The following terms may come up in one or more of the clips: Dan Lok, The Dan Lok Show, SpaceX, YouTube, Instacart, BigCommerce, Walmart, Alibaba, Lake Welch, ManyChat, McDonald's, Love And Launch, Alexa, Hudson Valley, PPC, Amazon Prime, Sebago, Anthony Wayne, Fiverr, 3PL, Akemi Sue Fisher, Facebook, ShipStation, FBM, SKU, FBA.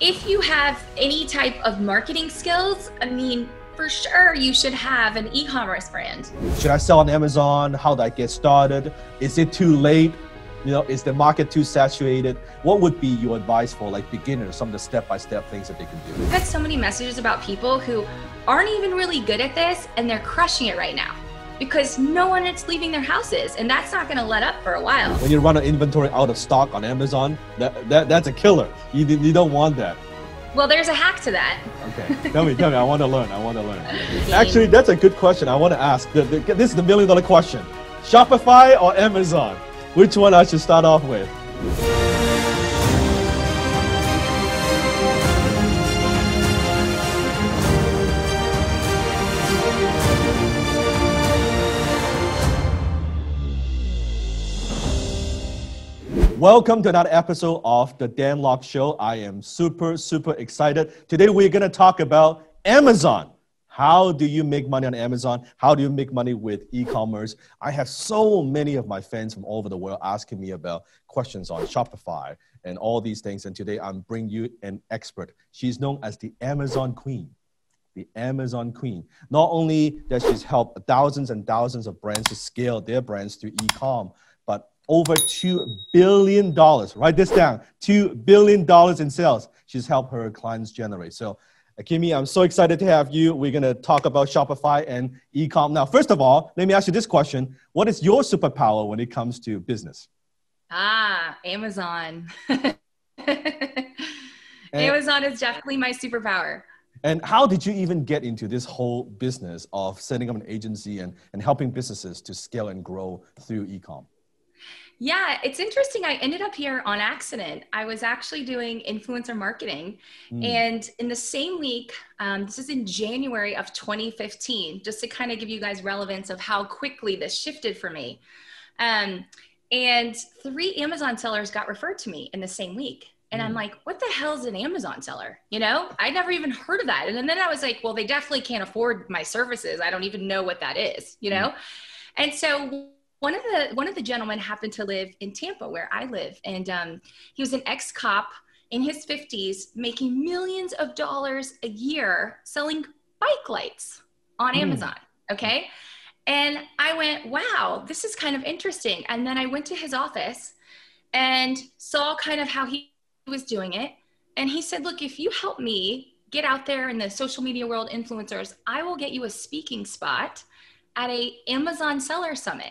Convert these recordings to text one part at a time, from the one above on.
If you have any type of marketing skills, I mean, for sure you should have an e-commerce brand. Should I sell on Amazon? How do I get started? Is it too late? You know, is the market too saturated? What would be your advice for like beginners, some of the step-by-step things that they can do? I've had so many messages about people who aren't even really good at this and they're crushing it right now because no one is leaving their houses, and that's not gonna let up for a while. When you run an inventory out of stock on Amazon, that's a killer. You don't want that. Well, there's a hack to that. Okay, tell me, I wanna learn. Actually, that's a good question I wanna ask. This is the $1 million question. Shopify or Amazon? Which one I should start off with? Welcome to another episode of The Dan Lok Show. I am super, super excited. Today we're going to talk about Amazon. How do you make money on Amazon? How do you make money with e-commerce? I have so many of my fans from all over the world asking me about questions on Shopify and all these things. And today I'm bringing you an expert. She's known as the Amazon Queen. The Amazon Queen. Not only does she's helped thousands and thousands of brands to scale their brands through e-com, but over $2 billion, write this down, $2 billion in sales she's helped her clients generate. So Akemi, I'm so excited to have you. We're gonna talk about Shopify and e-com. Now, first of all, let me ask you this question. What is your superpower when it comes to business? Amazon. Amazon is definitely my superpower. And how did you even get into this whole business of setting up an agency and helping businesses to scale and grow through e-com? Yeah, it's interesting. I ended up here on accident. I was actually doing influencer marketing. And in the same week, this is in January of 2015, just to kind of give you guys relevance of how quickly this shifted for me. And 3 Amazon sellers got referred to me in the same week. And I'm like, what the hell is an Amazon seller? You know, I never even heard of that. And then I was like, well, they definitely can't afford my services. I don't even know what that is, you know? And so one of the gentlemen happened to live in Tampa, where I live, and he was an ex-cop in his 50s, making millions of dollars a year selling bike lights on Amazon, okay? And I went, wow, this is kind of interesting. And then I went to his office and saw kind of how he was doing it. And he said, look, if you help me get out there in the social media world, influencers, I will get you a speaking spot at an Amazon Seller Summit.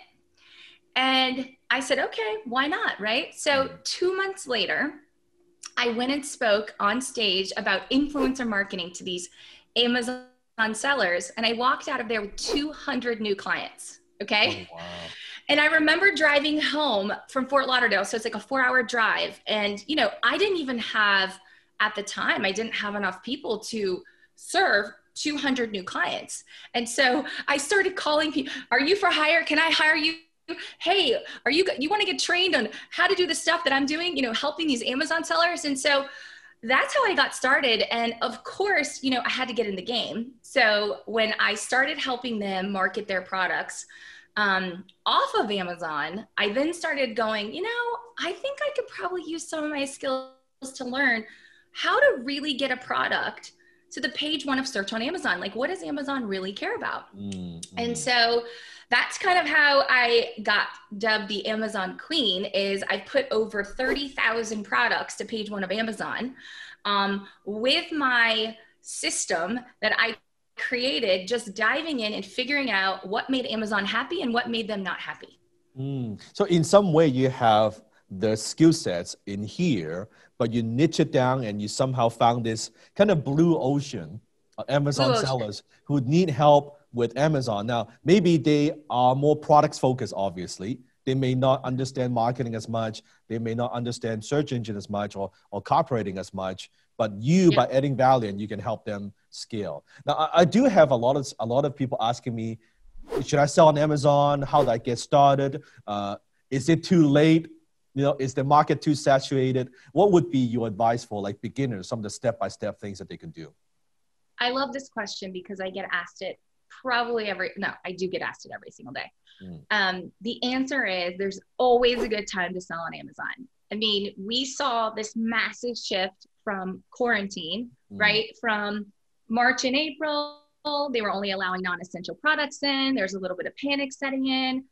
And I said, okay, why not, right? So 2 months later, I went and spoke on stage about influencer marketing to these Amazon sellers. And I walked out of there with 200 new clients, okay? Oh, wow. And I remember driving home from Fort Lauderdale. So it's like a 4-hour drive. And, you know, I didn't even have, at the time, I didn't have enough people to serve 200 new clients. And so I started calling people, are you for hire? Can I hire you? Hey, you want to get trained on how to do the stuff that I'm doing, you know, helping these Amazon sellers. And so that's how I got started. And of course, you know, I had to get in the game. So when I started helping them market their products off of Amazon, I then started going, you know, I think I could probably use some of my skills to learn how to really get a product to the page 1 of search on Amazon. Like, what does Amazon really care about? And so that's kind of how I got dubbed the Amazon Queen. Is I put over 30,000 products to page 1 of Amazon with my system that I created, just diving in and figuring out what made Amazon happy and what made them not happy. So in some way you have the skill sets in here, but you niche it down and you somehow found this kind of blue ocean of Amazon sellers who need help with Amazon. Now, maybe they are more products focused, obviously. They may not understand marketing as much. They may not understand search engine as much or copywriting as much, but you, by adding value, and you can help them scale. Now, I do have a lot of people asking me, should I sell on Amazon? How do I get started? Is it too late? You know, is the market too saturated? What would be your advice for like beginners, some of the step-by-step things that they can do? I love this question because I get asked it probably I do get asked it every single day. The answer is there's always a good time to sell on Amazon. I mean, we saw this massive shift from quarantine, right? From March and April, they were only allowing non-essential products in. There's a little bit of panic setting in.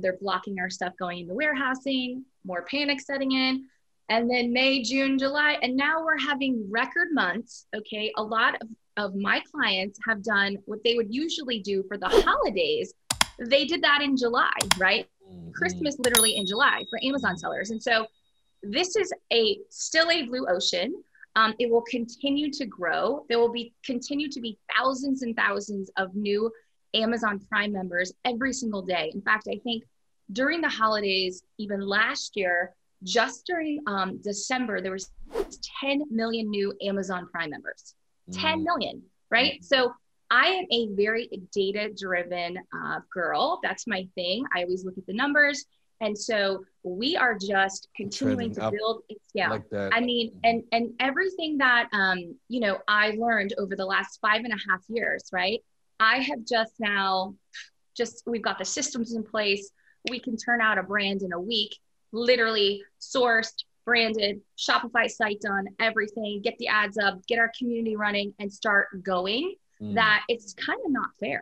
They're blocking our stuff going into warehousing, more panic setting in. And then May, June, July, and now we're having record months, okay? A lot of my clients have done what they would usually do for the holidays. They did that in July, right? Christmas literally in July for Amazon sellers. And so this is still a blue ocean. It will continue to grow. There will continue to be thousands and thousands of new Amazon Prime members every single day. In fact, I think during the holidays, even last year, just during December, there was 10 million new Amazon Prime members, 10 million, right? So I am a very data-driven girl. That's my thing. I always look at the numbers. And so we are just continuing to build. Yeah, like that. I mean, and everything that, you know, I learned over the last 5.5 years, right? I have just now, we've got the systems in place. We can turn out a brand in a week, literally sourced, branded, Shopify site done, everything, get the ads up, get our community running and start going. That it's kind of not fair.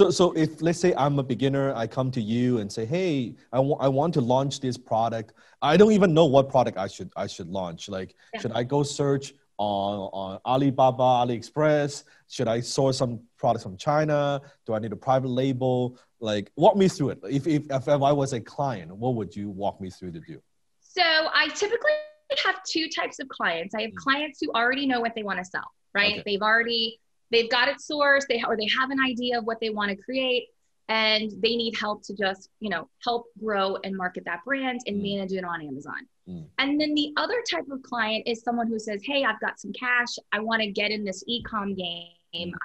So if, let's say I'm a beginner, I come to you and say, hey, I want to launch this product. I don't even know what product I should launch. Like, should I go search on Alibaba, AliExpress? Should I source some products from China? Do I need a private label? Like, walk me through it. If I was a client, what would you walk me through to do? So I typically have two types of clients. I have clients who already know what they want to sell, right? Okay. They've got it sourced, they have an idea of what they want to create, and they need help to just, you know, help grow and market that brand and manage it on Amazon. And then the other type of client is someone who says, hey, I've got some cash. I want to get in this e-com game.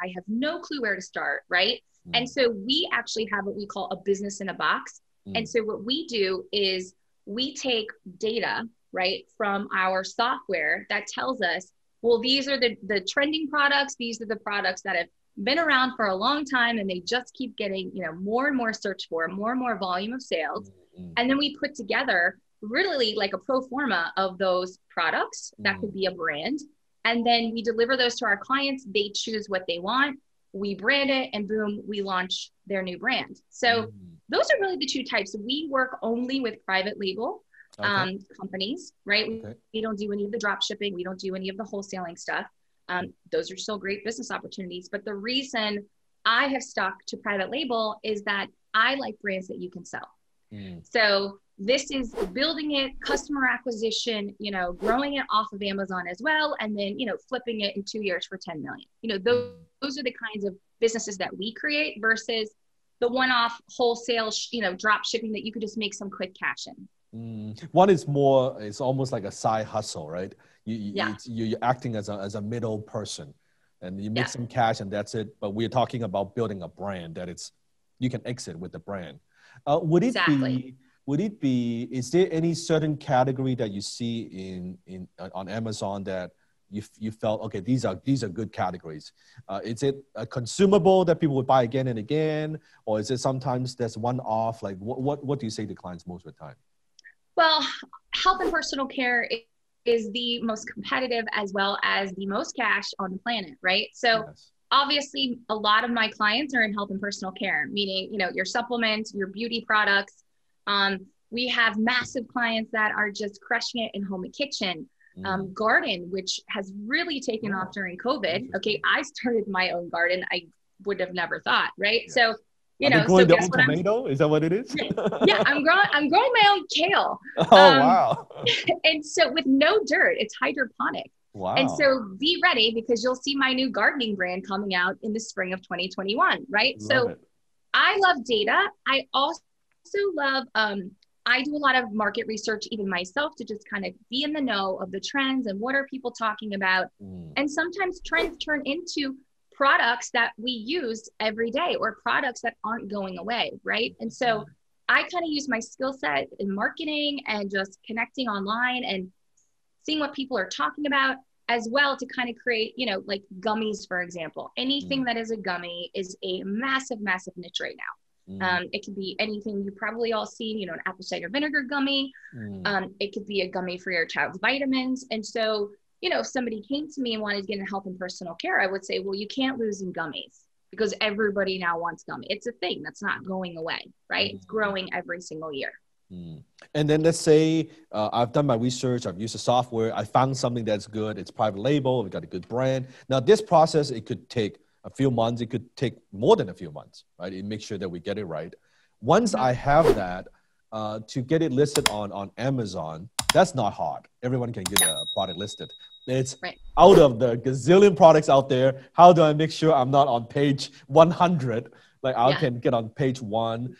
I have no clue where to start, right? And so we actually have what we call a business in a box. And so what we do is we take data, right, from our software that tells us, well, these are the trending products. These are the products that have been around for a long time, and they just keep getting, you know, more and more search for, more and more volume of sales. And then we put together really like a pro forma of those products. That could be a brand. And then we deliver those to our clients. They choose what they want. We brand it, and boom, we launch their new brand. So those are really the two types. We work only with private label. Okay. Companies, right? Okay. We don't do any of the drop shipping. We don't do any of the wholesaling stuff. Those are still great business opportunities. But the reason I have stuck to private label is that I like brands that you can sell. So this is building it, customer acquisition, you know, growing it off of Amazon as well. And then, you know, flipping it in 2 years for 10 million, you know, those are the kinds of businesses that we create versus the one-off wholesale, you know, drop shipping that you could just make some quick cash in. One is more, it's almost like a side hustle, right? You're acting as a middle person, and you make some cash and that's it. But we're talking about building a brand that you can exit with the brand. Is there any certain category that you see on Amazon that you felt, okay, these are good categories? Is it a consumable that people would buy again and again? Or is it sometimes that's one off? Like what do you say to clients most of the time? Well, health and personal care is the most competitive as well as the most cash on the planet, right? So obviously a lot of my clients are in health and personal care, meaning, you know, your supplements, your beauty products. We have massive clients that are just crushing it in home and kitchen, garden, which has really taken off during COVID. Okay. I started my own garden. I would have never thought, right? So tomato? Is that what it is? I'm growing my own kale. Wow. And so with no dirt, it's hydroponic. Wow. And so be ready, because you'll see my new gardening brand coming out in the spring of 2021, right? I love data. I also love, I do a lot of market research, even myself, to just kind of be in the know of the trends and what are people talking about. And sometimes trends turn into products that we use every day, or products that aren't going away, right? And so I kind of use my skill set in marketing and just connecting online and seeing what people are talking about as well to kind of create, you know, like gummies, for example. Anything that is a gummy is a massive, massive niche right now. It could be anything you've probably all seen, you know, an apple cider vinegar gummy. It could be a gummy for your child's vitamins. And so, you know, if somebody came to me and wanted to get into health and personal care, I would say, well, you can't lose in gummies because everybody now wants gummies. It's a thing that's not going away, right? It's growing every single year. And then let's say I've done my research, I've used the software, I found something that's good, it's private label, we've got a good brand. Now this process, it could take a few months, it could take more than a few months, right? It makes sure that we get it right. Once I have that, to get it listed on Amazon, that's not hard. Everyone can get a product listed. It's right. Out of the gazillion products out there, how do I make sure I'm not on page 100? Like I can get on page one.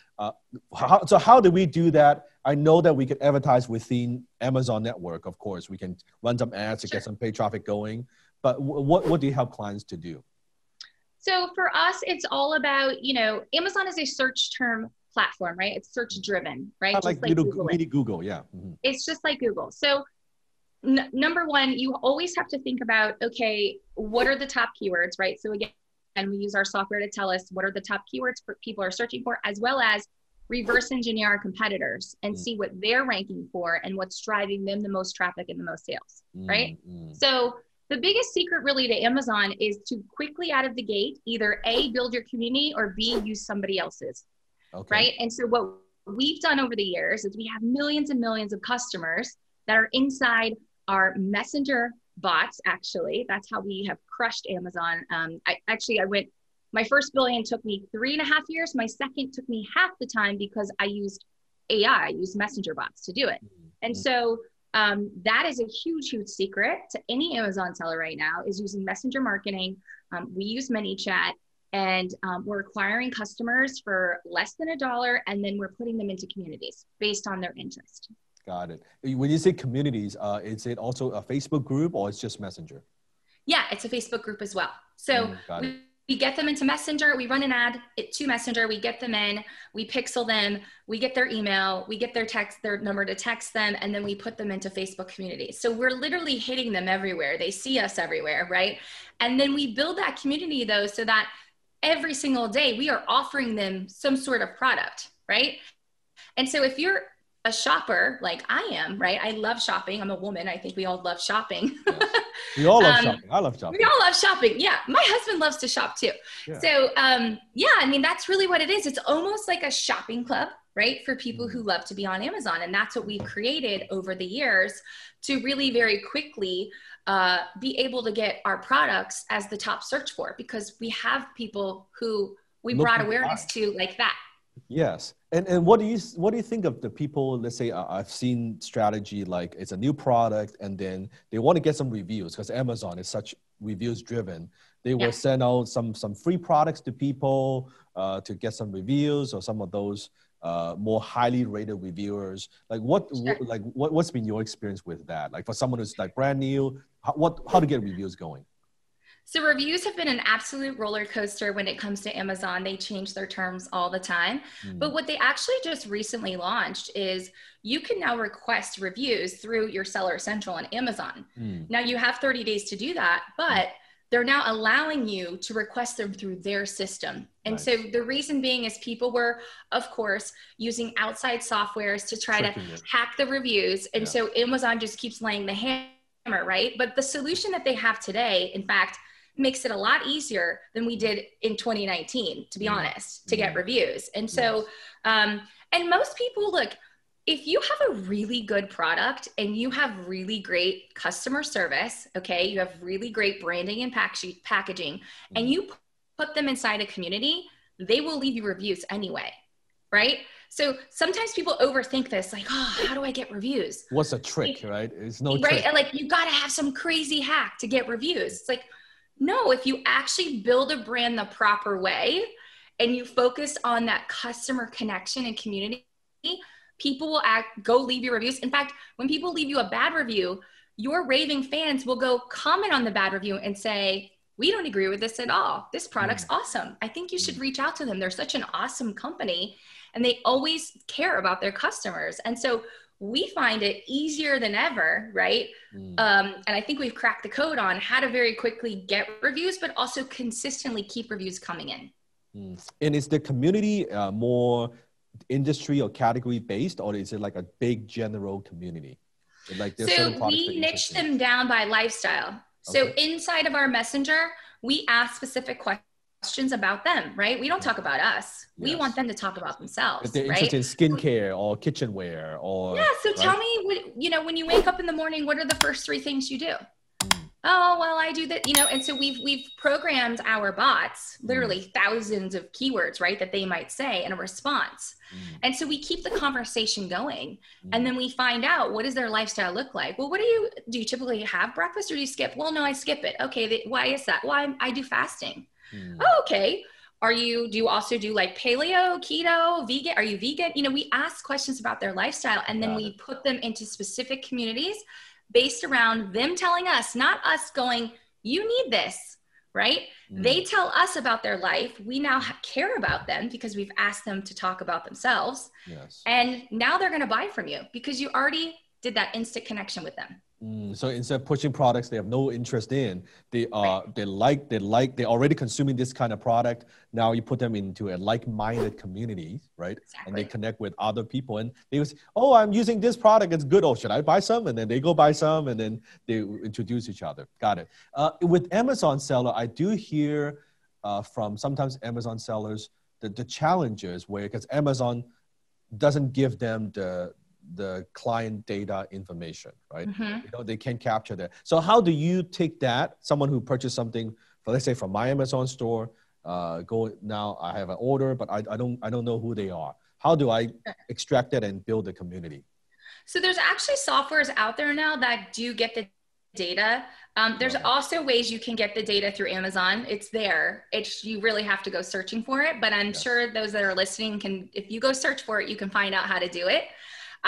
So how do we do that? I know that we can advertise within Amazon network, of course. We can run some ads to get some paid traffic going. But what do you help clients to do? So for us, it's all about, you know, Amazon is a search term platform, right? It's search driven, right? Just like Google, mini Google, It's just like Google. So number one, you always have to think about, okay, what are the top keywords, right? So again, and we use our software to tell us what are the top keywords people are searching for, as well as reverse engineer our competitors and see what they're ranking for and what's driving them the most traffic and the most sales, right? So the biggest secret really to Amazon is to quickly out of the gate, either A, build your community, or B, use somebody else's, right? And so what we've done over the years is we have millions and millions of customers that are inside our Messenger bots, actually. That's how we have crushed Amazon. I went, my first billion took me 3.5 years. My second took me half the time because I used AI, I used Messenger bots to do it. And so that is a huge, huge secret to any Amazon seller right now is using Messenger marketing. We use ManyChat and we're acquiring customers for less than $1 and then we're putting them into communities based on their interest. Got it. When you say communities, is it also a Facebook group or it's just Messenger? Yeah, it's a Facebook group as well. So we get them into Messenger, we run an ad to Messenger, we get them in, we pixel them, we get their email, we get their text, their number to text them, and then we put them into Facebook communities. So we're literally hitting them everywhere. They see us everywhere, right? And then we build that community though, so that every single day we are offering them some sort of product, right? And so if you're a shopper like I am, right? I love shopping. I'm a woman. I think we all love shopping. We all love shopping. I love shopping. We all love shopping. Yeah. My husband loves to shop too. Yeah. So I mean, that's really what it is. It's almost like a shopping club, right? For people who love to be on Amazon. And that's what we've created over the years to really very quickly be able to get our products as the top search for, because we have people who we brought awareness to like that. Yes. And what do you think of the people, let's say I've seen strategy, like it's a new product and then they want to get some reviews because Amazon is such reviews driven. They will send out some free products to people to get some reviews or some of those more highly rated reviewers. Like what's been your experience with that? Like for someone who's like brand new, how to get reviews going? So reviews have been an absolute roller coaster when it comes to Amazon. They change their terms all the time. But what they actually just recently launched is you can now request reviews through your Seller Central on Amazon. Now you have 30 days to do that, but they're now allowing you to request them through their system. And so the reason being is people were, of course, using outside softwares to try to hack the reviews. And so Amazon just keeps laying the hammer, right? But the solution that they have today, in fact, makes it a lot easier than we did in 2019, to be honest, to get reviews. And so, and most people, look, if you have a really good product and you have really great customer service, okay, you have really great branding and packaging, and you put them inside a community, they will leave you reviews anyway, right? So sometimes people overthink this, like, oh, how do I get reviews? What's a trick, right? It's no trick. Right, and like, you gotta have some crazy hack to get reviews. It's like, no, if you actually build a brand the proper way and you focus on that customer connection and community, people will go leave you reviews. In fact, when people leave you a bad review, your raving fans will go comment on the bad review and say, we don't agree with this at all. This product's awesome. I think you should reach out to them. They're such an awesome company and they always care about their customers. And so we find it easier than ever, right? And I think we've cracked the code on how to very quickly get reviews, but also consistently keep reviews coming in. And is the community more industry or category based, or is it like a big general community? Like so we niche them down by lifestyle. So inside of our Messenger, we ask specific questions about them, right? We don't talk about us. We want them to talk about themselves. If they're interested in skincare or kitchenware or... Yeah, so tell me, you know, when you wake up in the morning, what are the first three things you do? Oh, well, I do that, you know, and so we've programmed our bots, literally thousands of keywords, right, that they might say in a response. And so we keep the conversation going. And then we find out, what does their lifestyle look like? Well, what do you typically have breakfast or do you skip? Well, no, I skip it. Okay, why is that? Well, I do fasting. Oh, okay. Do you also do like paleo, keto, vegan? Are you vegan? You know, we ask questions about their lifestyle and then we put them into specific communities based around them telling us, not us going, you need this, right? They tell us about their life. We now care about them because we've asked them to talk about themselves. And now they're going to buy from you because you already did that instant connection with them. So instead of pushing products they have no interest in, they're already consuming this kind of product. Now you put them into a like-minded community, right? And they connect with other people and they say, oh, I'm using this product. It's good. Oh, should I buy some? And then they go buy some and then they introduce each other. Got it. With Amazon seller, I do hear from sometimes Amazon sellers that the challenges where, because Amazon doesn't give them the client data information, right? You know, they can't capture that. So how do you take that, someone who purchased something, let's say from my Amazon store, go now I have an order, but I don't know who they are. How do I extract that and build a community? So there's actually softwares out there now that do get the data. There's also ways you can get the data through Amazon. It's there. You really have to go searching for it, but I'm sure those that are listening can, if you go search for it, you can find out how to do it.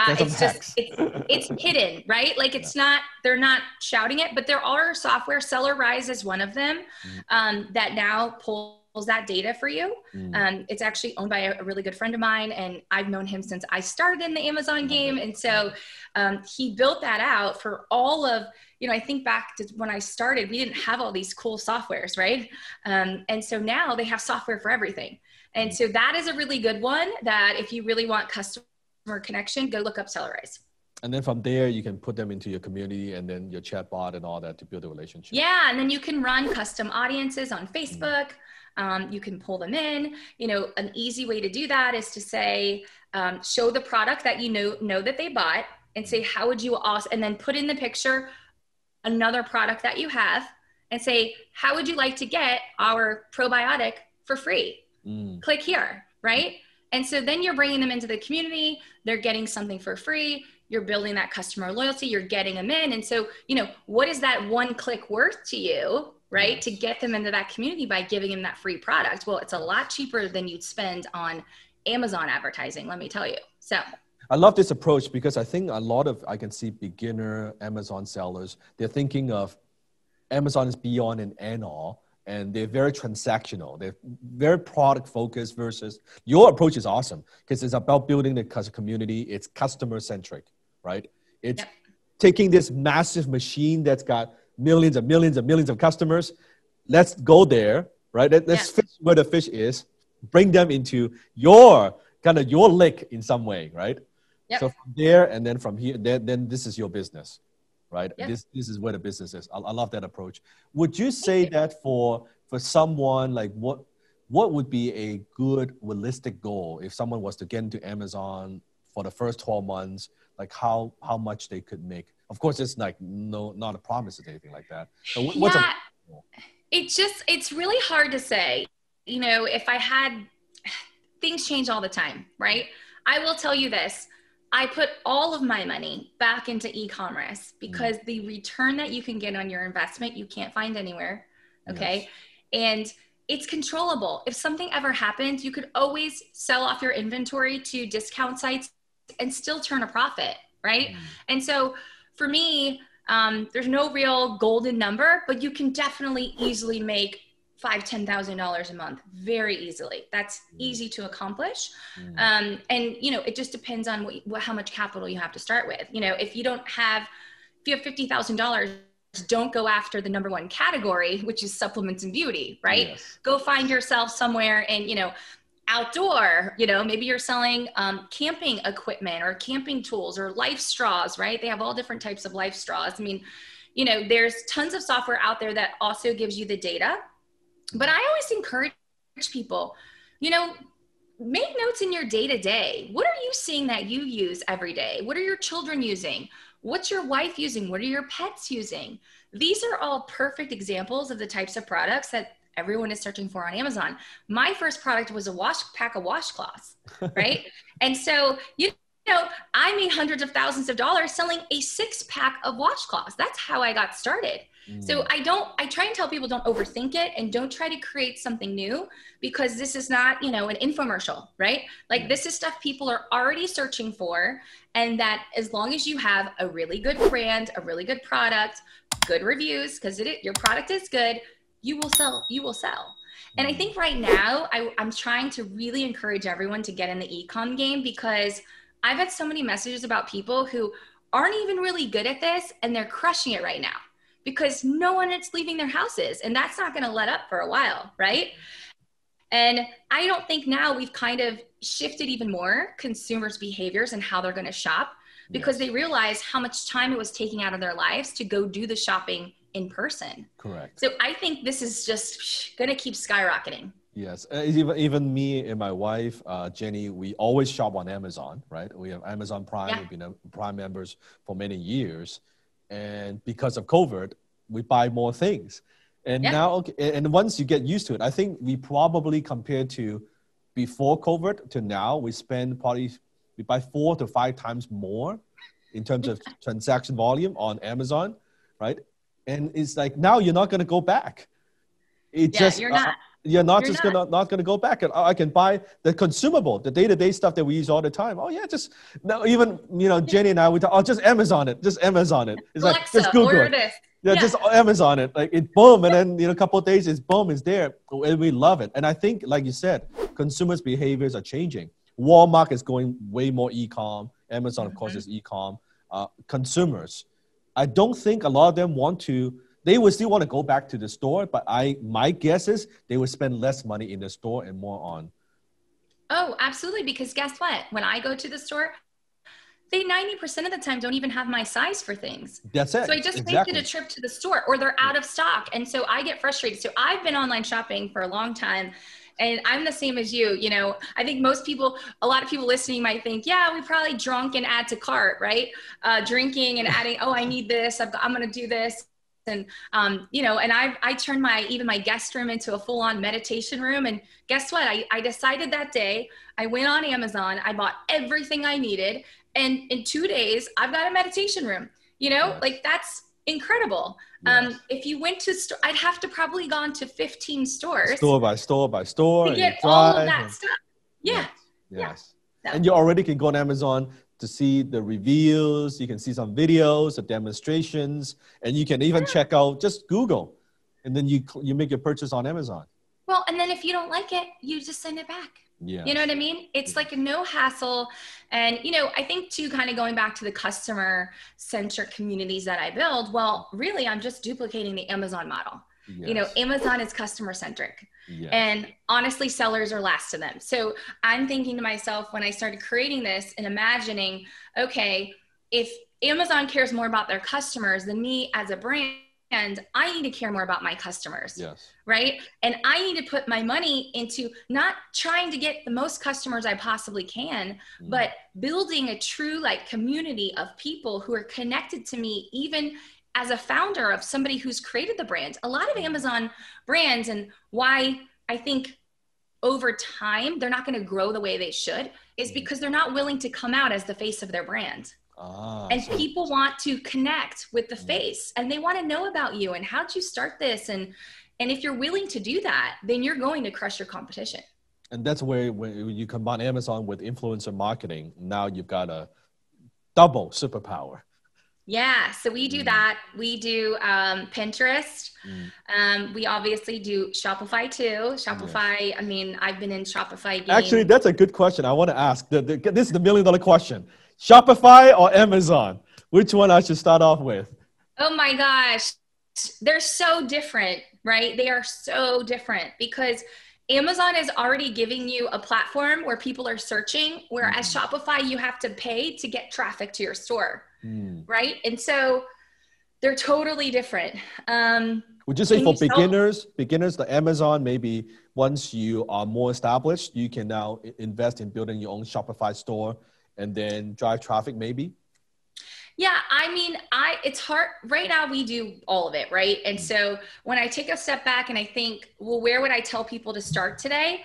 It's just, it's hidden, right? Like it's not, they're not shouting it, but there are software. Seller Rise is one of them that now pulls that data for you. It's actually owned by a really good friend of mine and I've known him since I started in the Amazon game. And so he built that out for all of, you know, I think back to when I started, we didn't have all these cool softwares, right? And so now they have software for everything. And so that is a really good one that if you really want customer connection, go look up Seller Rise. And then from there, you can put them into your community and then your chatbot and all that to build a relationship. Yeah. And then you can run custom audiences on Facebook. You can pull them in. You know, an easy way to do that is to say, show the product that you know that they bought and say, how would you also, and then put in the picture another product that you have and say, how would you like to get our probiotic for free? Click here, right? And so then you're bringing them into the community, they're getting something for free, you're building that customer loyalty, you're getting them in. And so, you know, what is that one click worth to you, right? To get them into that community by giving them that free product. Well, it's a lot cheaper than you'd spend on Amazon advertising, let me tell you. So I love this approach because I think a lot of, I can see beginner Amazon sellers, they're thinking of Amazon is beyond an end all. And they're very transactional. They're very product focused versus your approach is awesome because it's about building the community. It's customer centric, right? It's taking this massive machine that's got millions and millions and millions of customers. Let's go there, right? Let's fish where the fish is, bring them into your kind of your lick in some way, right? So from there and then from here, then this is your business. Right? This is where the business is. I love that approach. Would you say that for someone, like what would be a good realistic goal if someone was to get into Amazon for the first 12 months, like how much they could make? Of course, it's like not a promise or anything like that. So what's a goal? It's really hard to say. You know, if I had, things change all the time, right? I will tell you this. I put all of my money back into e-commerce because the return that you can get on your investment, you can't find anywhere. Okay. And it's controllable. If something ever happened, you could always sell off your inventory to discount sites and still turn a profit. Right. And so for me, there's no real golden number, but you can definitely easily make $5,000, $10,000 a month very easily. That's easy to accomplish. And, you know, it just depends on how much capital you have to start with. You know, if you have $50,000, don't go after the number one category, which is supplements and beauty, right? Yes. Go find yourself somewhere in, you know, outdoor, you know, maybe you're selling camping equipment or camping tools or life straws, right? They have all different types of life straws. I mean, you know, there's tons of software out there that also gives you the data. But I always encourage people, you know, make notes in your day-to-day. What are you seeing that you use every day? What are your children using? What's your wife using? What are your pets using? These are all perfect examples of the types of products that everyone is searching for on Amazon. My first product was a pack of washcloths, right? And so, you know, I made hundreds of thousands of dollars selling a 6-pack of washcloths. That's how I got started. So I try and tell people, don't overthink it and don't try to create something new, because this is not, you know, an infomercial, right? Like this is stuff people are already searching for. And that as long as you have a really good brand, a really good product, good reviews, because your product is good, you will sell. And I think right now I'm trying to really encourage everyone to get in the e-com game, because I've had so many messages about people who aren't even really good at this and they're crushing it right now, because no one is leaving their houses, and that's not going to let up for a while, right? And I don't think now we've kind of shifted even more consumers' behaviors and how they're going to shop, because they realize how much time it was taking out of their lives to go do the shopping in person. Correct. So I think this is just going to keep skyrocketing. Yes, even me and my wife, Jenny, we always shop on Amazon, right? We have Amazon Prime, we've been Prime members for many years. And because of COVID, we buy more things. And now, and once you get used to it, I think we probably compared to before COVID to now, we buy 4 to 5 times more in terms of transaction volume on Amazon, right? And it's like, now you're not going to go back. You're not going to go back. I can buy the consumable, the day-to-day stuff that we use all the time. Oh yeah, just now. Even, you know, Jenny and I would talk, oh, just Amazon it. Just Amazon it. It's Alexa, like just Google it. Yeah, just Amazon it. Like it, boom, and then, you know, a couple of days, it's boom, it's there, and we love it. And I think, like you said, consumers' behaviors are changing. Walmart is going way more e-com. Amazon, of course, is e-com. Consumers, I don't think a lot of them want to. They would still want to go back to the store, but my guess is they would spend less money in the store and more on. Oh, absolutely. Because guess what? When I go to the store, they 90% of the time don't even have my size for things. That's it. So I just made it a trip to the store, or they're out of stock. And so I get frustrated. So I've been online shopping for a long time, and I'm the same as you. You know, I think a lot of people listening might think, yeah, we probably drunk and add to cart, right? Drinking and adding, oh, I need this. I'm going to do this. And, you know, and I turned even my guest room into a full on meditation room. And guess what? I decided that day, I went on Amazon, I bought everything I needed. And in 2 days, I've got a meditation room, you know, like that's incredible. Yes. If you went to store, I'd have to probably gone to 15 stores. Store by store. To get all of that stuff. Yeah. Yes. Yeah. And you already can go on Amazon to see the reviews, you can see some videos, the demonstrations, and you can even check out, just Google, and then you make your purchase on Amazon. Well, and then if you don't like it, you just send it back. Yeah. You know what I mean? It's like a no hassle. And, you know, I think too, kind of going back to the customer centric communities that I build, well, really, I'm just duplicating the Amazon model. Yes. You know, Amazon is customer centric. Yes. And honestly, sellers are last to them. So I'm thinking to myself when I started creating this and imagining, okay, if Amazon cares more about their customers than me as a brand, I need to care more about my customers. Yes. Right. And I need to put my money into not trying to get the most customers I possibly can, but building a true like community of people who are connected to me, even as a founder of somebody who's created the brand. A lot of Amazon brands, and why I think over time they're not going to grow the way they should, is because they're not willing to come out as the face of their brand. And people want to connect with the face, and they want to know about you and how'd you start this. And if you're willing to do that, then you're going to crush your competition. And that's where when you combine Amazon with influencer marketing, now you've got a double superpower. Yeah. So we do that. We do Pinterest. We obviously do Shopify too. Shopify. I mean, I've been in Shopify game. Actually, that's a good question. I want to ask. This is the $1 million question. Shopify or Amazon? Which one I should start off with? Oh my gosh. They're so different, right? They are so different because Amazon is already giving you a platform where people are searching, whereas Shopify, you have to pay to get traffic to your store, right? And so they're totally different. Would you say for beginners, the Amazon, maybe once you are more established, you can now invest in building your own Shopify store and then drive traffic maybe? Yeah, I mean, it's hard. Right now we do all of it, right? And so when I take a step back and I think, well, where would I tell people to start today?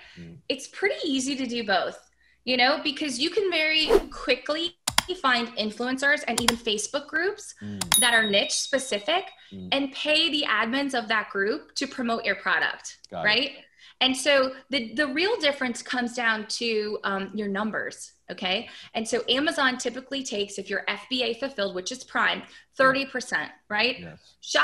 It's pretty easy to do both, you know, because you can very quickly find influencers and even Facebook groups that are niche specific and pay the admins of that group to promote your product, right? And so the real difference comes down to your numbers, okay? And so Amazon typically takes, if you're FBA fulfilled, which is Prime, 30%, right? Yes.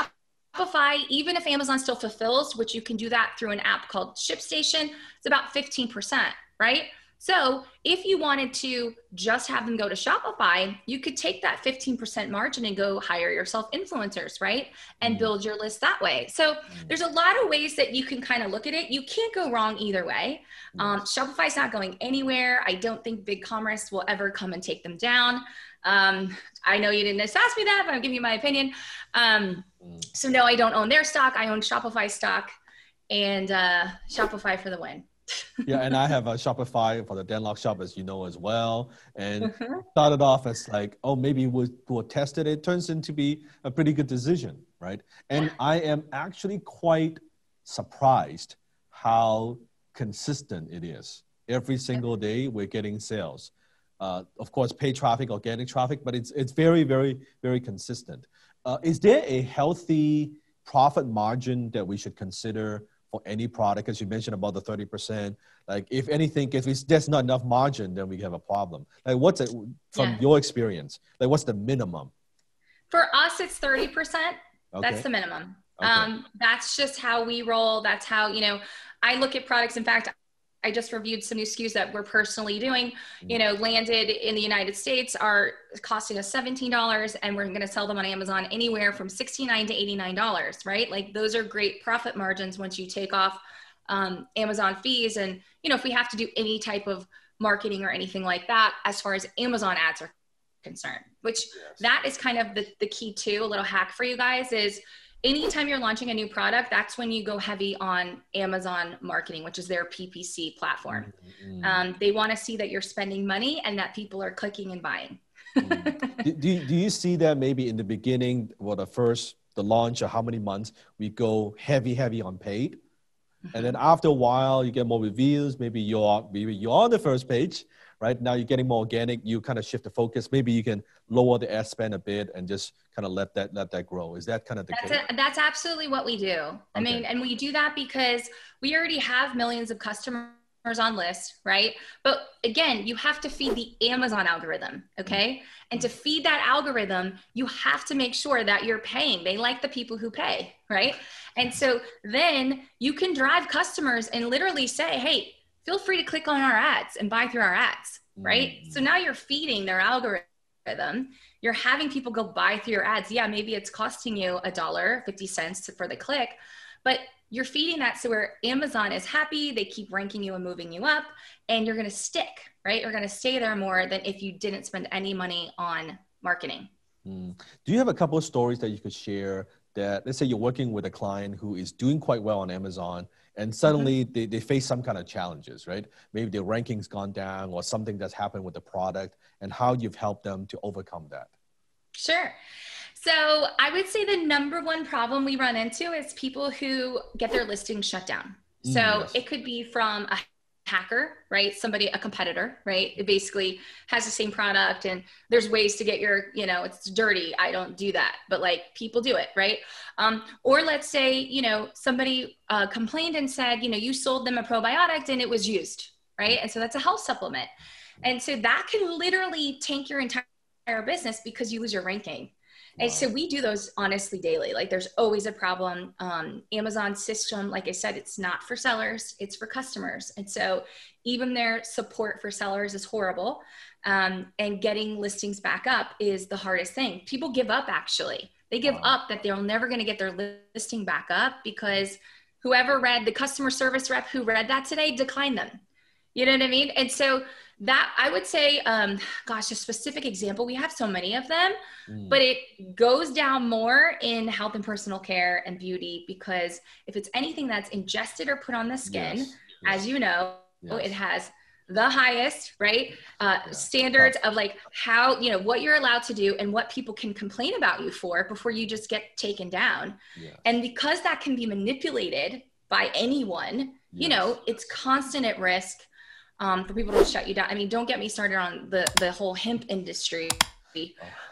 Shopify, even if Amazon still fulfills, which you can do that through an app called ShipStation, it's about 15%, right? So if you wanted to just have them go to Shopify, you could take that 15% margin and go hire yourself influencers, right? And build your list that way. So there's a lot of ways that you can kind of look at it. You can't go wrong either way. Shopify's not going anywhere. I don't think BigCommerce will ever come and take them down. I know you didn't just ask me that, but I'm giving you my opinion. So no, I don't own their stock. I own Shopify stock, and Shopify for the win. Yeah, and I have a Shopify for the Dan Lok shop, as you know, as well. And started off as like, oh, maybe we'll test it. It turns into be a pretty good decision, right? And I am actually quite surprised how consistent it is. Every single day, we're getting sales. Of course, paid traffic, organic traffic, but it's very, very, very consistent. Is there a healthy profit margin that we should consider for any product? As you mentioned about the 30%, like if anything, if there's not enough margin, then we have a problem. Like what's it from your experience? Like what's the minimum? For us, it's 30%. That's the minimum. That's just how we roll. That's how, you know, I look at products. In fact, I just reviewed some new SKUs that we're personally doing, you know, landed in the United States are costing us $17, and we're going to sell them on Amazon anywhere from $69 to $89, right? Like those are great profit margins once you take off Amazon fees. And, you know, if we have to do any type of marketing or anything like that, as far as Amazon ads are concerned, which that is kind of the key too. A little hack for you guys is, anytime you're launching a new product, that's when you go heavy on Amazon marketing, which is their PPC platform. They want to see that you're spending money and that people are clicking and buying. Do you see that maybe in the beginning or the launch or how many months we go heavy on paid? And then after a while, you get more reviews. Maybe you're on the first page, right? Now you're getting more organic. You kind of shift the focus. Maybe you can lower the ad spend a bit and just kind of let that grow. Is that kind of the case? That's absolutely what we do. I mean, and we do that because we already have millions of customers on list, right? But again, you have to feed the Amazon algorithm, okay? And to feed that algorithm, you have to make sure that you're paying. They like the people who pay, right? And so then you can drive customers and literally say, hey, feel free to click on our ads and buy through our ads, right? So now you're feeding their algorithm. You're having people go buy through your ads. Yeah, maybe it's costing you $1.50 for the click, but you're feeding that so where Amazon is happy, they keep ranking you and moving you up, and you're going to stick, right? You're going to stay there more than if you didn't spend any money on marketing. Do you have a couple of stories that you could share that, let's say you're working with a client who is doing quite well on Amazon, and suddenly they face some kind of challenges, right? Maybe their ranking's gone down or something that's happened with the product, and how you've helped them to overcome that. Sure. So I would say the #1 problem we run into is people who get their listing shut down. So it could be from a hacker, right? A competitor, right? It basically has the same product, and there's ways to get your, you know, it's dirty. I don't do that, but like people do it, right? Or let's say, you know, somebody complained and said, you know, you sold them a probiotic and it was used, right? And so that's a health supplement. And so that can literally tank your entire business because you lose your ranking. And so we do those honestly daily. Like there's always a problem. Amazon system, like I said, it's not for sellers, it's for customers. And so even their support for sellers is horrible. And getting listings back up is the hardest thing. People give up actually. They give up that they're never going to get their listing back up because whoever read the customer service rep who read that today declined them. You know what I mean? And so that I would say, a specific example, we have so many of them, but it goes down more in health and personal care and beauty, because if it's anything that's ingested or put on the skin, as you know, it has the highest, standards of like how, you know, what you're allowed to do and what people can complain about you for before you just get taken down. And because that can be manipulated by anyone, you know, it's constant at risk for people to shut you down. I mean, don't get me started on the whole hemp industry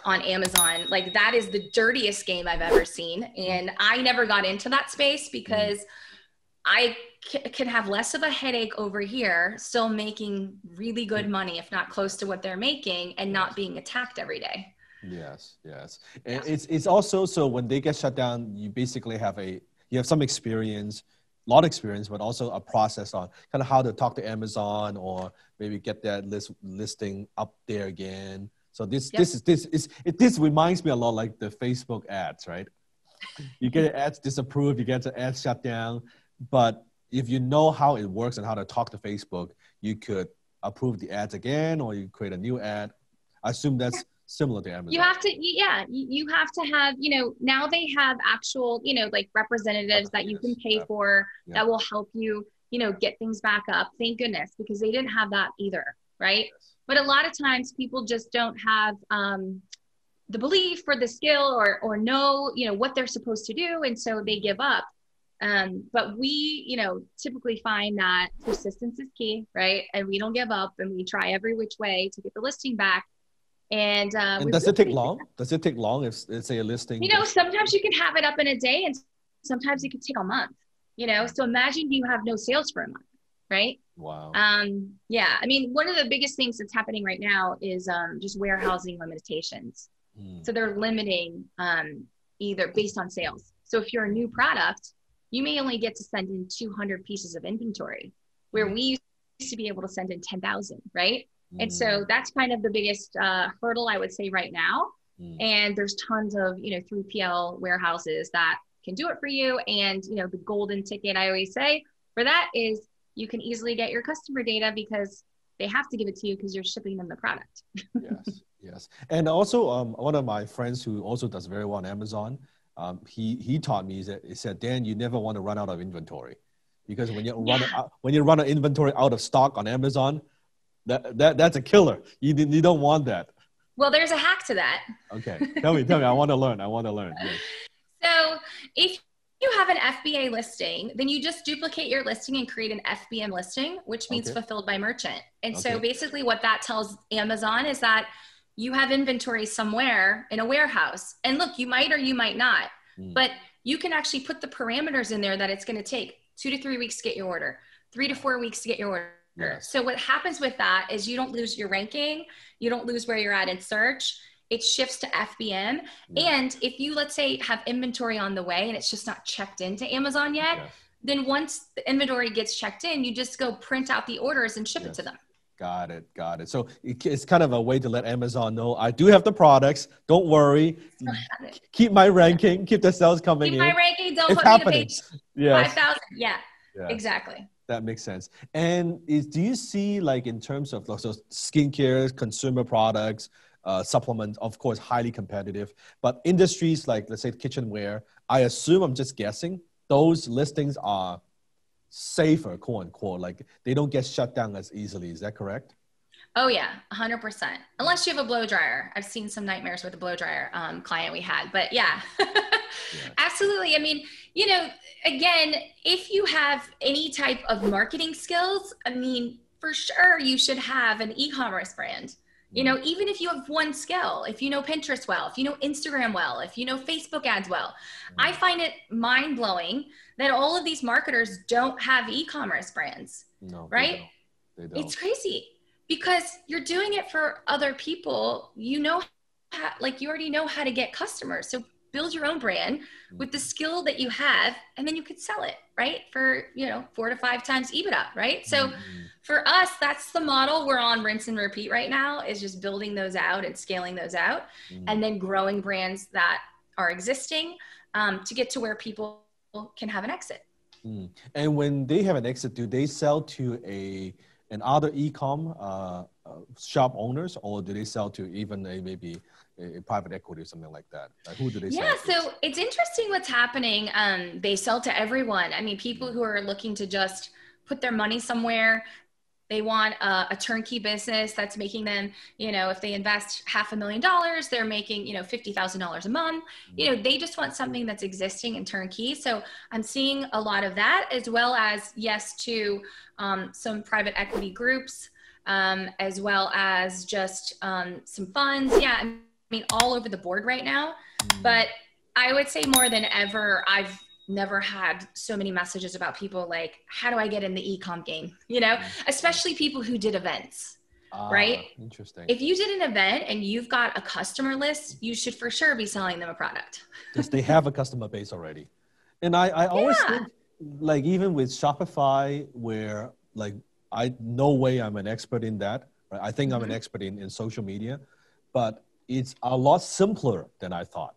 on Amazon. Like, that is the dirtiest game I've ever seen. And I never got into that space because I can have less of a headache over here, still making really good money, if not close to what they're making, and not being attacked every day. And it's also, so when they get shut down, you basically have you have some experience, a lot of experience, but also a process on kind of how to talk to Amazon or maybe get that listing up there again. So this reminds me a lot like the Facebook ads, right? You get ads disapproved, you get the ads shut down, but if you know how it works and how to talk to Facebook, you could approve the ads again, or you create a new ad. I assume that's similar to Amazon. You have to, you have to have, you know, now they have actual, you know, like representatives that you can pay for that will help you, you know, get things back up. Thank goodness, because they didn't have that either, right? But a lot of times people just don't have the belief or the skill or know, you know, what they're supposed to do. And so they give up. But we, you know, typically find that persistence is key, right? And we don't give up, and we try every which way to get the listing back. And does it take long? Does it take long if it's a listing? You know, sometimes you can have it up in a day, and sometimes it can take a month, you know? So imagine you have no sales for a month, right? Wow. Yeah. I mean, one of the biggest things that's happening right now is just warehousing limitations. So they're limiting either based on sales. So if you're a new product, you may only get to send in 200 pieces of inventory, where we used to be able to send in 10,000, right? And so that's kind of the biggest hurdle, I would say, right now. And there's tons of, you know, 3PL warehouses that can do it for you. And, you know, the golden ticket, I always say, for that is you can easily get your customer data, because they have to give it to you because you're shipping them the product. Yes. And also one of my friends who also does very well on Amazon, he taught me that he said, Dan, you never want to run out of inventory, because when you run an inventory out of stock on Amazon, that's a killer. You don't want that. Well, there's a hack to that. Okay, tell me. I want to learn. Yes. So if you have an FBA listing, then you just duplicate your listing and create an FBM listing, which means fulfilled by merchant. And so basically, what that tells Amazon is that you have inventory somewhere in a warehouse. And look, you might or you might not, but you can actually put the parameters in there that it's going to take 2 to 3 weeks to get your order, 3 to 4 weeks to get your order. So what happens with that is you don't lose your ranking. You don't lose where you're at in search. It shifts to FBM. And if you, let's say, have inventory on the way and it's just not checked into Amazon yet, then once the inventory gets checked in, you just go print out the orders and ship it to them. Got it. So it's kind of a way to let Amazon know, I do have the products. Don't worry. Keep my ranking. Keep the sales coming in. Keep my ranking. Don't put me to page 5,000. Yeah, exactly. That makes sense. And do you see, like, in terms of skincare, consumer products, supplements, of course, highly competitive, but industries like, let's say, kitchenware, I assume, I'm just guessing, those listings are safer, quote unquote, like they don't get shut down as easily. Is that correct? Oh yeah, 100%. Unless you have a blow dryer. I've seen some nightmares with the blow dryer client we had, but absolutely. I mean, you know, again, if you have any type of marketing skills, I mean, for sure you should have an e-commerce brand. You know, even if you have one skill, if you know Pinterest well, if you know Instagram well, if you know Facebook ads well, I find it mind blowing that all of these marketers don't have e-commerce brands, right? They don't. It's crazy, because you're doing it for other people. You know, you already know how to get customers. So build your own brand with the skill that you have, and then you could sell it, right? For, you know, 4 to 5 times EBITDA, right? So for us, that's the model we're on, rinse and repeat right now, is just building those out and scaling those out, and then growing brands that are existing to get to where people can have an exit. Mm. And when they have an exit, do they sell to another e-com shop owners, or do they sell to even maybe a private equity or something like that? Like, who do they sell to? So it's interesting what's happening. They sell to everyone. I mean, people who are looking to just put their money somewhere. They want a turnkey business that's making them, you know, if they invest $500,000, they're making, you know, $50,000 a month. You know, they just want something that's existing and turnkey. So I'm seeing a lot of that, as well as, yes, to some private equity groups, as well as just some funds. Yeah, I mean, all over the board right now. But I would say more than ever, I've never had so many messages about people like, how do I get in the e-com game? You know, especially people who did events, right? Interesting. If you did an event and you've got a customer list, you should for sure be selling them a product. Because they have a customer base already. And I always think, like, even with Shopify, where like, no way I'm an expert in that. Right? I think I'm an expert in social media, but it's a lot simpler than I thought.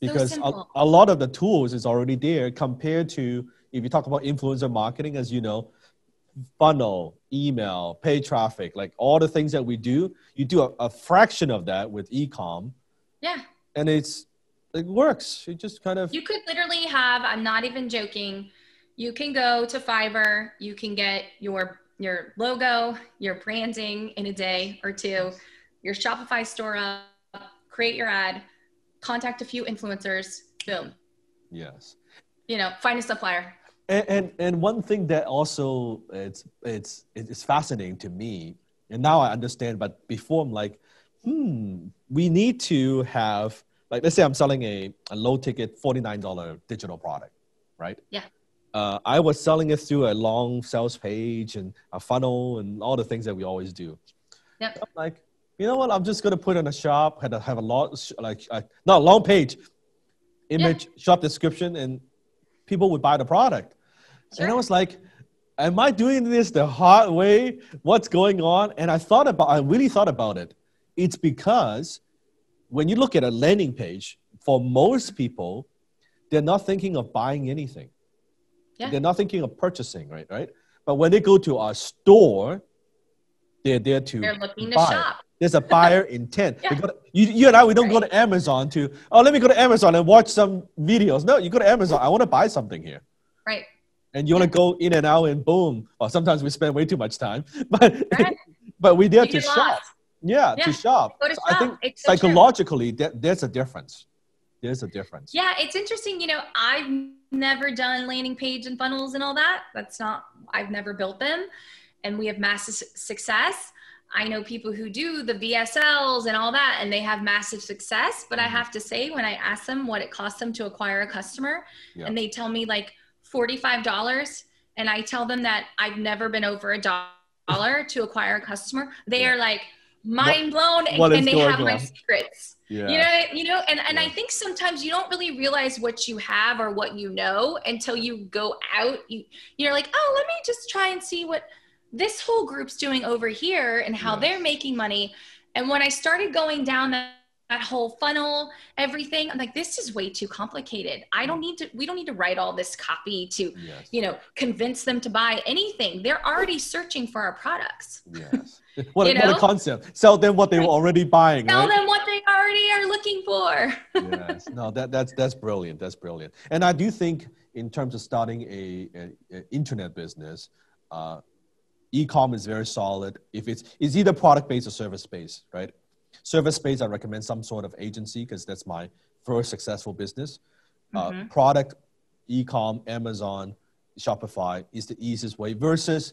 Because a lot of the tools is already there compared to, if you talk about influencer marketing, as you know, funnel, email, paid traffic, like all the things that we do, you do a fraction of that with e-com. Yeah. And it works. It just kind of. You could literally have, I'm not even joking, you can go to Fiverr, you can get your logo, your branding in a day or two, your Shopify store up, create your ad, contact a few influencers, boom. Yes. You know, find a supplier. And one thing that also it's fascinating to me, and now I understand, but before I'm like, we need to have, like, let's say I'm selling a low ticket $49 digital product, right? Yeah. I was selling it through a long sales page and a funnel and all the things that we always do. Yep. So I'm like, you know what? I'm just going to put on a shop, have a long, like, not a long page, image, shop description, and people would buy the product. Sure. And I was like, am I doing this the hard way? What's going on? And I really thought about it. It's because when you look at a landing page, for most people, they're not thinking of buying anything. Yeah. They're not thinking of purchasing, right? But when they go to our store, they're there to buy. They're looking to shop. There's a buyer intent. Yeah. You and I, we don't go to Amazon to, let me go to Amazon and watch some videos. No, you go to Amazon. I want to buy something here. Right. And you want to go in and out and boom. Or sometimes we spend way too much time. But we're there to shop. Yeah, to shop. Go to shop. I think it's so psychologically, there's a difference. There's a difference. Yeah, it's interesting. You know, I've never done landing page and funnels and all that. I've never built them. And we have massive success. I know people who do the VSLs and all that, and they have massive success. But I have to say, when I ask them what it costs them to acquire a customer, and they tell me like $45, and I tell them that I've never been over $1 to acquire a customer, they are like mind blown, and they have my secrets. Yeah. You know, and I think sometimes you don't really realize what you have or what you know until you go out. You're like, oh, let me just try and see what this whole group's doing over here and how they're making money. And when I started going down that whole funnel, everything, I'm like, this is way too complicated. We don't need to write all this copy to, you know, convince them to buy anything. They're already searching for our products. Yes. What a concept. Sell them what they were already buying. Sell them what they already are looking for. Yes. No, that's brilliant. That's brilliant. And I do think in terms of starting an internet business, e-com is very solid. If it's either product-based or service-based, right? Service-based, I recommend some sort of agency because that's my first successful business. Product, e-com, Amazon, Shopify is the easiest way. Versus,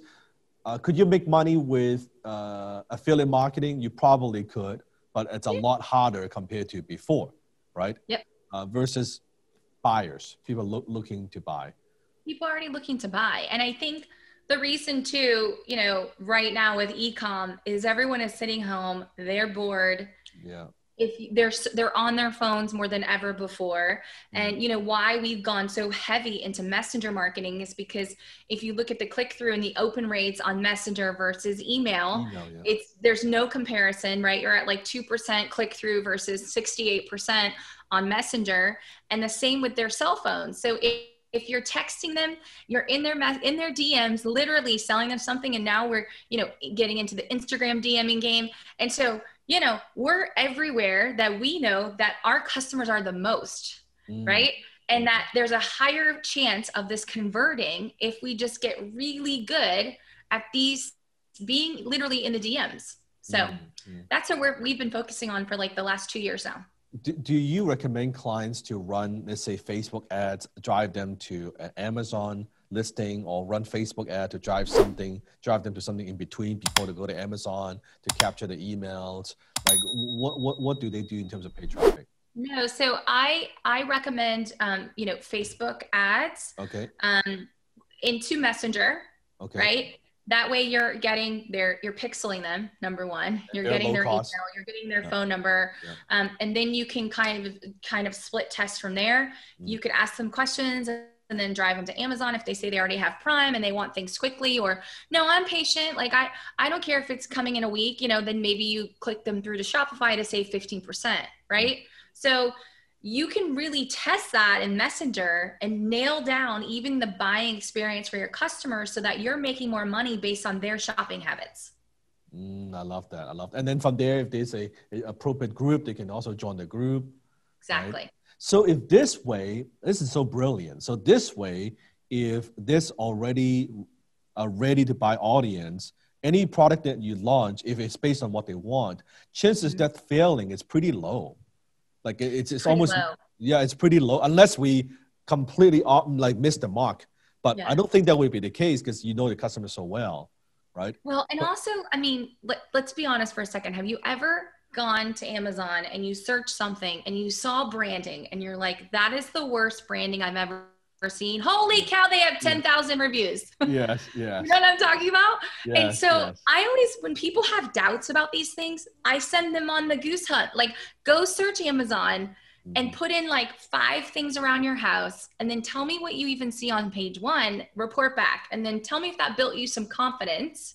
could you make money with affiliate marketing? You probably could, but it's a lot harder compared to before, right? Yep. Versus buyers, people looking to buy. People are already looking to buy. And I think the reason too, you know, right now with e-com is everyone is sitting home, they're bored. Yeah. If they're on their phones more than ever before. And you know, why we've gone so heavy into Messenger marketing is because if you look at the click-through and the open rates on Messenger versus email there's no comparison, right? You're at like 2% click-through versus 68% on Messenger, and the same with their cell phones. So if you're texting them, you're in their DMs, literally selling them something. And now we're, getting into the Instagram DMing game. And so, we're everywhere that we know that our customers are the most, right? And that there's a higher chance of this converting if we just get really good at these being literally in the DMs. So that's what we've been focusing on for like the last 2 years now. Do you recommend clients to run, let's say, Facebook ads, drive them to an Amazon listing, or run Facebook ad to drive them to something in between before they go to Amazon to capture the emails? Like what do they do in terms of paid traffic? No, so I recommend, Facebook ads into Messenger, right? That way you're getting you're pixeling them, number one. You're getting their email, you're getting their phone number. And then you can kind of split test from there. You could ask them questions and then drive them to Amazon if they say they already have Prime and they want things quickly, or no, I'm patient. Like I don't care if it's coming in a week, then maybe you click them through to Shopify to save 15%, right? So you can really test that in Messenger and nail down even the buying experience for your customers so that you're making more money based on their shopping habits. I love that. I love that. And then from there, if there's an appropriate group, they can also join the group. Exactly. Right? So if this way, this is so brilliant. So this way, if this already a ready to buy audience, any product that you launch, if it's based on what they want, chances that failing is pretty low. Like it's almost, it's pretty low unless we completely miss the mark. But I don't think that would be the case because the customer so well, right? Well, and also, I mean, let's be honest for a second. Have you ever gone to Amazon and you search something and you saw branding and you're like, that is the worst branding I've ever seen. Holy cow, they have 10,000 reviews. Yes, yes. You know what I'm talking about? Yes, and so I always, when people have doubts about these things, I send them on the goose hunt. Like, go search Amazon and put in like 5 things around your house and then tell me what you even see on page 1, report back, and then tell me if that built you some confidence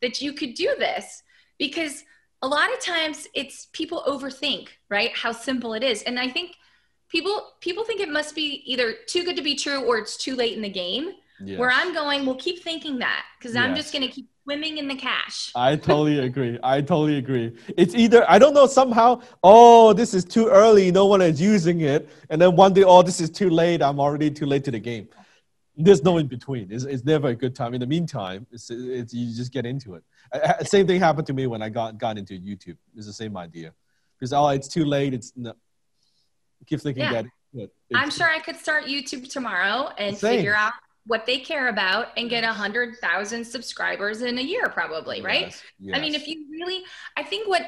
that you could do this. Because a lot of times it's people overthink, right? How simple it is. And I think people think it must be either too good to be true or it's too late in the game. Yes. Where I'm going, we'll keep thinking that because I'm just going to keep swimming in the cash. I totally agree. I totally agree. It's either, I don't know, somehow, oh, this is too early. No one is using it. And then one day, oh, this is too late. I'm already too late to the game. There's no in between. It's never a good time. In the meantime, it's you just get into it. Same thing happened to me when I got into YouTube. It's the same idea. Because, oh, it's too late. It's no. Keep thinking that. I'm sure I could start YouTube tomorrow and figure out what they care about and get 100,000 subscribers in a year, probably, right? Yes, yes. I mean, if you really, I think what,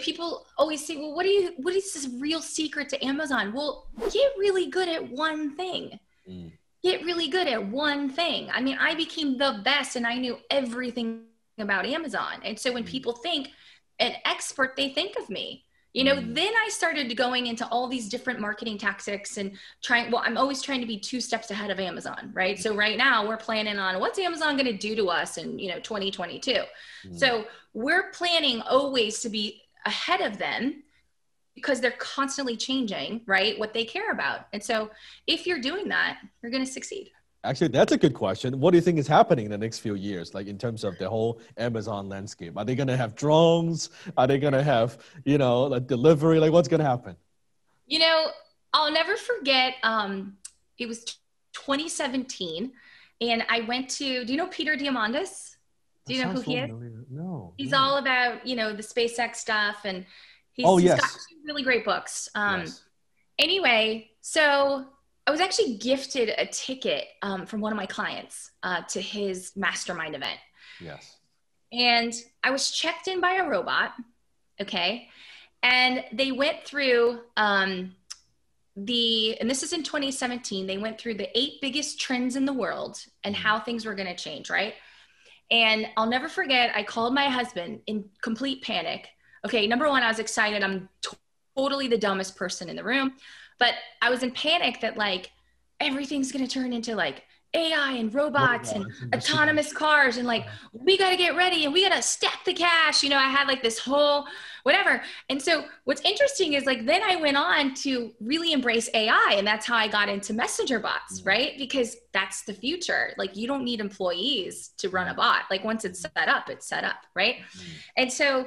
people always say, well, what is this real secret to Amazon? Well, get really good at one thing. Get really good at one thing. I mean, I became the best and I knew everything about Amazon. And so when people think an expert, they think of me. Then I started going into all these different marketing tactics and I'm always trying to be 2 steps ahead of Amazon, right? So right now we're planning on what's Amazon going to do to us in, 2022. So we're planning always to be ahead of them because they're constantly changing, right? What they care about. And so if you're doing that, you're going to succeed. Actually, that's a good question. What do you think is happening in the next few years, like in terms of the whole Amazon landscape? Are they going to have drones? Are they going to have, like delivery? Like what's going to happen? I'll never forget, it was 2017 and I went to, do you know Peter Diamandis? Do you know who he is? No. Hehe's all about, the SpaceX stuff and he's got 2 really great books. Anyway, so I was actually gifted a ticket from one of my clients to his mastermind event. Yes. And I was checked in by a robot. Okay. And they went through and this is in 2017, they went through the 8 biggest trends in the world and how things were going to change. Right. And I'll never forget. I called my husband in complete panic. Okay. Number one, I was excited. I'm totally the dumbest person in the room. But I was in panic that everything's going to turn into AI and robots and autonomous cars, and like, we got to get ready and we got to stack the cash. You know, I had like this whole whatever. And so what's interesting is like, then I went on to really embrace AI, and that's how I got into Messenger bots, right? Because that's the future. Like, you don't need employees to run a bot. Like, once it's set up, right? And so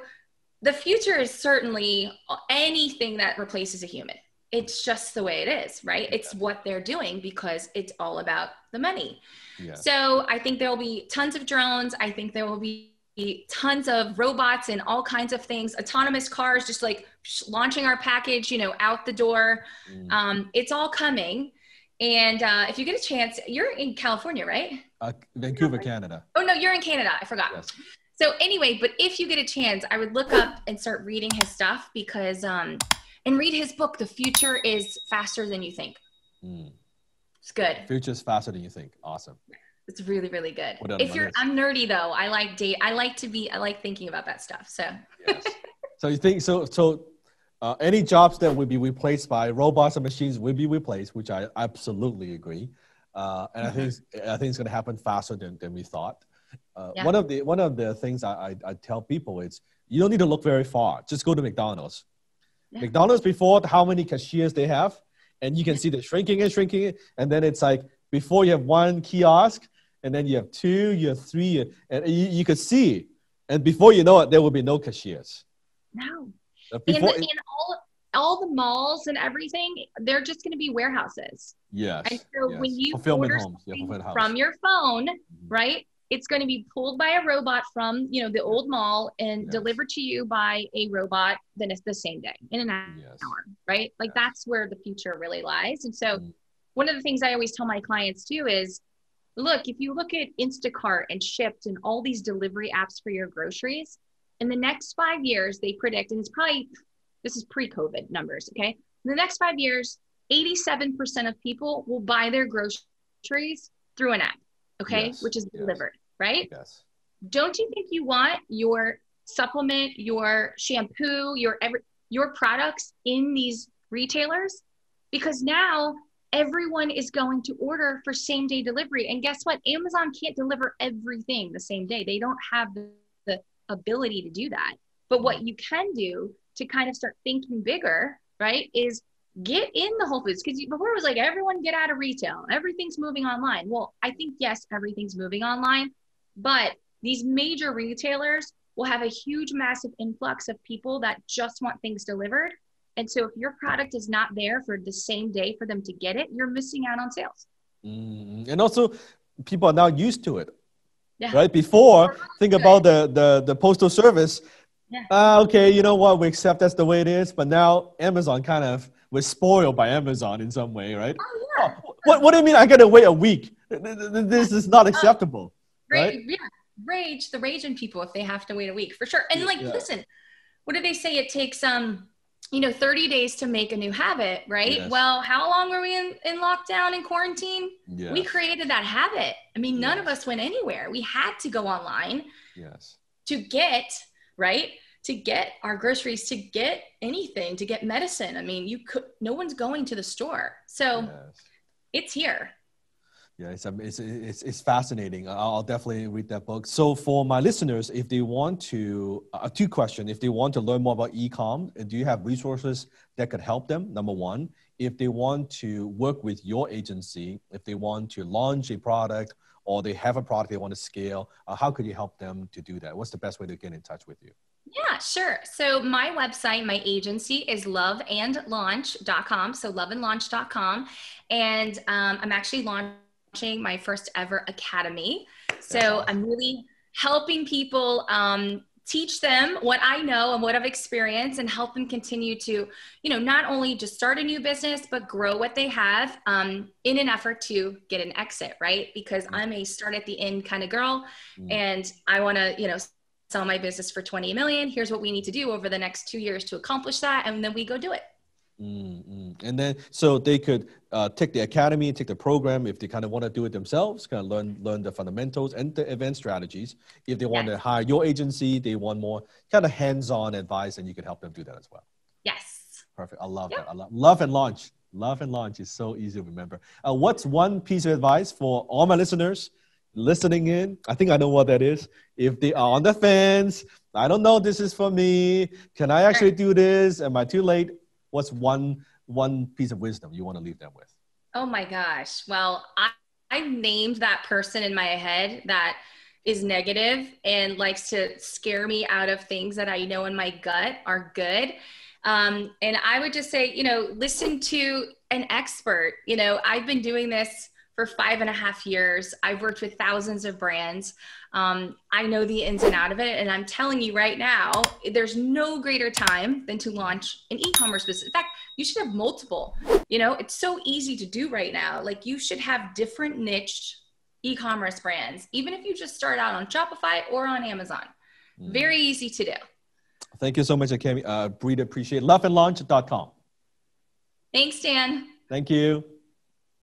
the future is certainly anything that replaces a human. It's just the way it is, right? It's what they're doing because it's all about the money. So I think there'll be tons of drones. I think there will be tons of robots and all kinds of things, autonomous cars, just like launching our package, you know, out the door. It's all coming. And if you get a chance, you're in California, right? Vancouver, Canada. Oh no, you're in Canada. I forgot. Yes. So anyway, but if you get a chance, I would look up and start reading his stuff because, and read his book, The Future is Faster Than You Think. It's good. The future is faster than you think. Awesome. It's really, really good. Well done, if you're, I'm nerdy though. I like thinking about that stuff. So. So you think, so any jobs that would be replaced by robots and machines would be replaced, which I absolutely agree. And I think it's going to happen faster than we thought. One of the things I tell people is you don't need to look very far. Just go to McDonald's. McDonald's before, how many cashiers they have, and you can see they're shrinking, and then it's like before you have one kiosk, and then you have two, you have three, and you could see, and before you know it, there will be no cashiers. No. In all the malls and everything, they're just going to be warehouses. And so when you order something from your phone, right? It's going to be pulled by a robot from, you know, the old mall and delivered to you by a robot. Then it's the same day in an hour, right? Like that's where the future really lies. And so one of the things I always tell my clients too is, look, if you look at Instacart and Shipt and all these delivery apps for your groceries, in the next 5 years, they predict, and it's probably, this is pre-COVID numbers, okay? In the next 5 years, 87% of people will buy their groceries through an app, okay? Which is delivered. Right? Yes. Don't you think you want your supplement, your shampoo, your products in these retailers? Because now everyone is going to order for same day delivery. And guess what? Amazon can't deliver everything the same day. They don't have the ability to do that. But what you can do to kind of start thinking bigger, right, is get in the Whole Foods. Because before it was like, everyone get out of retail. Everything's moving online. Well, I think, yes, everything's moving online. But these major retailers will have a huge, massive influx of people that just want things delivered. And so if your product is not there for the same day for them to get it, you're missing out on sales. And also people are now used to it, right? Before, think about the postal service. Okay, you know what? We accept that's the way it is. But now Amazon kind of, we're spoiled by Amazon in some way, right? What do you mean I got to wait a week? This is not acceptable. Right? The rage in people if they have to wait a week, for sure. And like, listen, what do they say? It takes, 30 days to make a new habit, right? Well, how long were we in lockdown and quarantine? We created that habit. I mean, none of us went anywhere. We had to go online to get, right? To get our groceries, to get anything, to get medicine. I mean, no one's going to the store. So it's here. Yeah, it's fascinating. I'll definitely read that book. So for my listeners, if they want to, two questions. If they want to learn more about e-com, do you have resources that could help them? Number one, if they want to work with your agency, if they want to launch a product or they have a product they want to scale, how could you help them to do that? What's the best way to get in touch with you? Yeah, sure. So my website, my agency is loveandlaunch.com. So loveandlaunch.com. And I'm actually launching my first ever academy. So I'm really helping people teach them what I know and what I've experienced and help them continue to, you know, not only just start a new business, but grow what they have in an effort to get an exit, right? Because I'm a start at the end kind of girl and I want to, you know, sell my business for 20 million. Here's what we need to do over the next 2 years to accomplish that. And then we go do it. And then, so they could take the academy, take the program if they kind of want to do it themselves, kind of learn the fundamentals and the event strategies. If they want to hire your agency, they want more kind of hands-on advice, and you can help them do that as well. Yes. Perfect. I love that. I love and launch. Love and Launch is so easy to remember. What's one piece of advice for all my listeners listening in? I think I know what that is. If they are on the fence, I don't know, this is for me. Can I actually do this? Am I too late? What's one piece of wisdom you want to leave them with? Oh my gosh. Well, I named that person in my head that is negative and likes to scare me out of things that I know in my gut are good. And I would just say, you know, listen to an expert. You know, I've been doing this for 5.5 years. I've worked with thousands of brands. I know the ins and out of it. And I'm telling you right now, there's no greater time than to launch an e-commerce business. In fact, you should have multiple, you know, it's so easy to do right now. Like you should have different niche e-commerce brands, even if you just start out on Shopify or on Amazon. Very easy to do. Thank you so much, Akemi. Breed appreciate loveandlaunch.com. Thanks, Dan. Thank you.